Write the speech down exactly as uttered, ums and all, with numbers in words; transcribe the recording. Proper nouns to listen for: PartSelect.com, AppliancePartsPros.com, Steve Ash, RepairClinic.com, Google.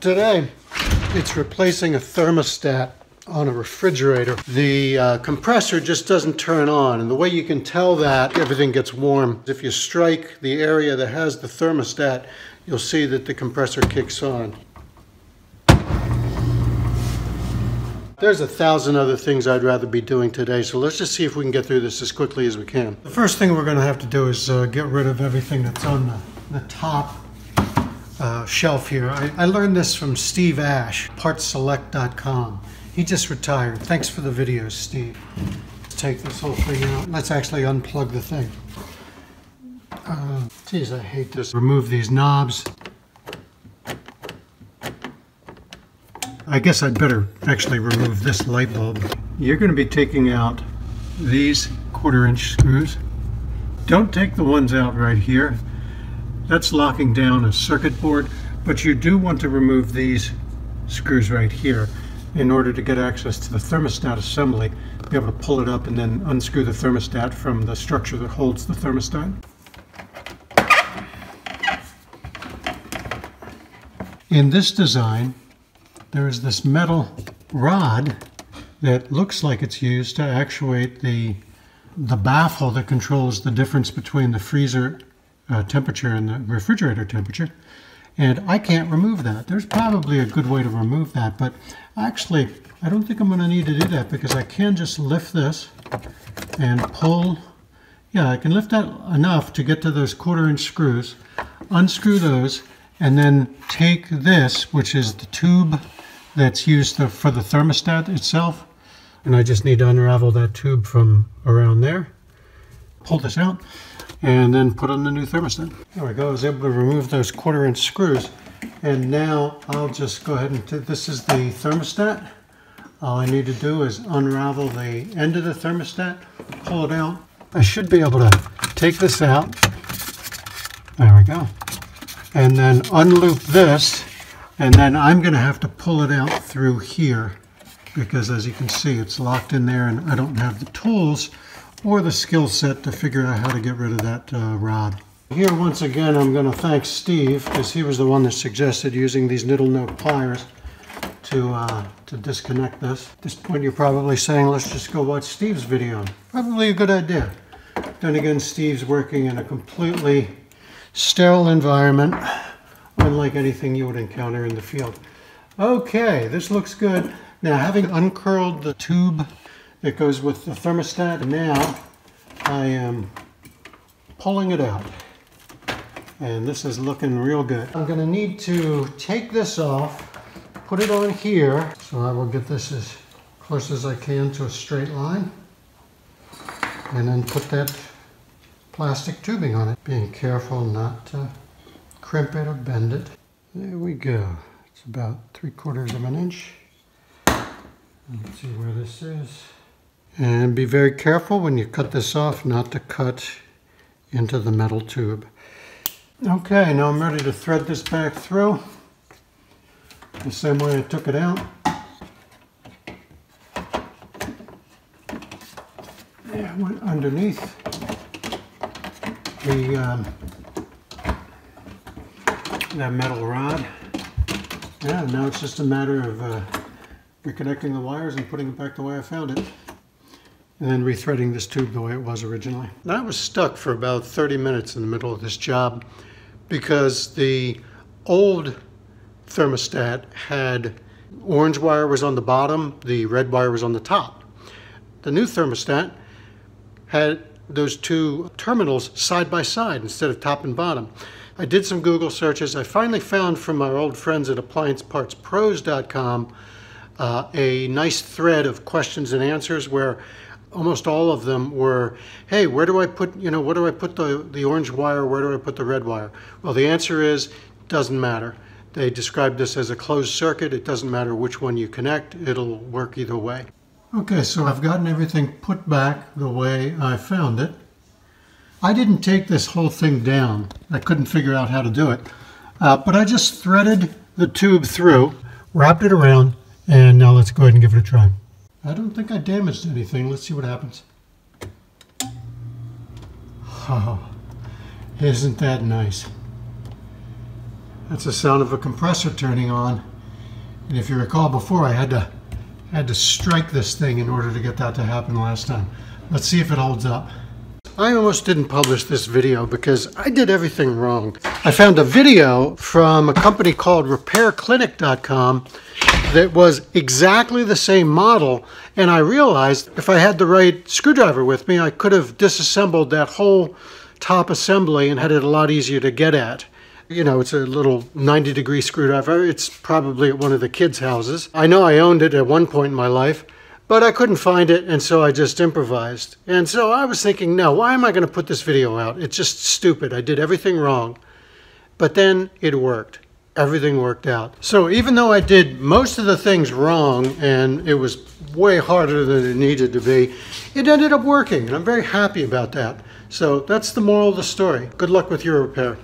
Today, it's replacing a thermostat on a refrigerator. The uh, compressor just doesn't turn on, and the way you can tell that everything gets warm, if you strike the area that has the thermostat, you'll see that the compressor kicks on. There's a thousand other things I'd rather be doing today, so let's just see if we can get through this as quickly as we can. The first thing we're going to have to do is uh, get rid of everything that's on the, the top uh, shelf here. I, I learned this from Steve Ash, Part Select dot com. He just retired. Thanks for the video, Steve. Let's take this whole thing out. Let's actually unplug the thing. Uh, geez, I hate this. Remove these knobs. I guess I'd better actually remove this light bulb. You're going to be taking out these quarter inch screws. Don't take the ones out right here. That's locking down a circuit board, but you do want to remove these screws right here in order to get access to the thermostat assembly, be able to pull it up and then unscrew the thermostat from the structure that holds the thermostat. In this design, there is this metal rod that looks like it's used to actuate the, the baffle that controls the difference between the freezer uh, temperature and the refrigerator temperature. And I can't remove that. There's probably a good way to remove that, but actually, I don't think I'm going to need to do that because I can just lift this and pull. Yeah, I can lift that enough to get to those quarter inch screws, unscrew those, and then take this, which is the tube that's used to, for the thermostat itself. And I just need to unravel that tube from around there, pull this out, and then put on the new thermostat. There we go, I was able to remove those quarter inch screws. And now I'll just go ahead and, this is the thermostat. All I need to do is unravel the end of the thermostat, pull it out. I should be able to take this out. There we go. And then unloop this, and then I'm going to have to pull it out through here because, as you can see, it's locked in there and I don't have the tools or the skill set to figure out how to get rid of that uh, rod. Here, once again, I'm going to thank Steve because he was the one that suggested using these needle nose pliers to, uh, to disconnect this. At this point, you're probably saying, let's just go watch Steve's video. Probably a good idea. Then again, Steve's working in a completely sterile environment, unlike anything you would encounter in the field. Okay, this looks good. Now, having uncurled the tube that goes with the thermostat, now I am pulling it out. And this is looking real good. I'm going to need to take this off, put it on here. So I will get this as close as I can to a straight line, and then put that plastic tubing on it, being careful not to crimp it or bend it. There we go. It's about three quarters of an inch. Let's see where this is. And be very careful when you cut this off not to cut into the metal tube. Okay, now I'm ready to thread this back through the same way I took it out. Yeah, I went underneath the um, that metal rod. Yeah, now it's just a matter of uh, reconnecting the wires and putting it back the way I found it, and then rethreading this tube the way it was originally. And I was stuck for about thirty minutes in the middle of this job because the old thermostat had orange wire was on the bottom, the red wire was on the top. The new thermostat had those two terminals side by side instead of top and bottom. I did some Google searches. I finally found from our old friends at Appliance Parts Pros dot com uh, a nice thread of questions and answers where almost all of them were, hey, where do I put, you know, where do I put the, the orange wire? Where do I put the red wire? Well, the answer is, doesn't matter. They described this as a closed circuit. It doesn't matter which one you connect. It'll work either way. Okay, so I've gotten everything put back the way I found it. I didn't take this whole thing down. I couldn't figure out how to do it. Uh, but I just threaded the tube through, wrapped it around, and now let's go ahead and give it a try. I don't think I damaged anything. Let's see what happens. Oh, isn't that nice? That's the sound of a compressor turning on. And if you recall before, I had to had to strike this thing in order to get that to happen last time. Let's see if it holds up. I almost didn't publish this video because I did everything wrong. I found a video from a company called Repair Clinic dot com that was exactly the same model, and I realized if I had the right screwdriver with me, I could have disassembled that whole top assembly and had it a lot easier to get at. You know, it's a little ninety degree screwdriver. It's probably at one of the kids' houses. I know I owned it at one point in my life, but I couldn't find it, and so I just improvised. And so I was thinking, no, why am I gonna put this video out? It's just stupid, I did everything wrong. But then it worked, everything worked out. So even though I did most of the things wrong, and it was way harder than it needed to be, it ended up working, and I'm very happy about that. So that's the moral of the story. Good luck with your repair.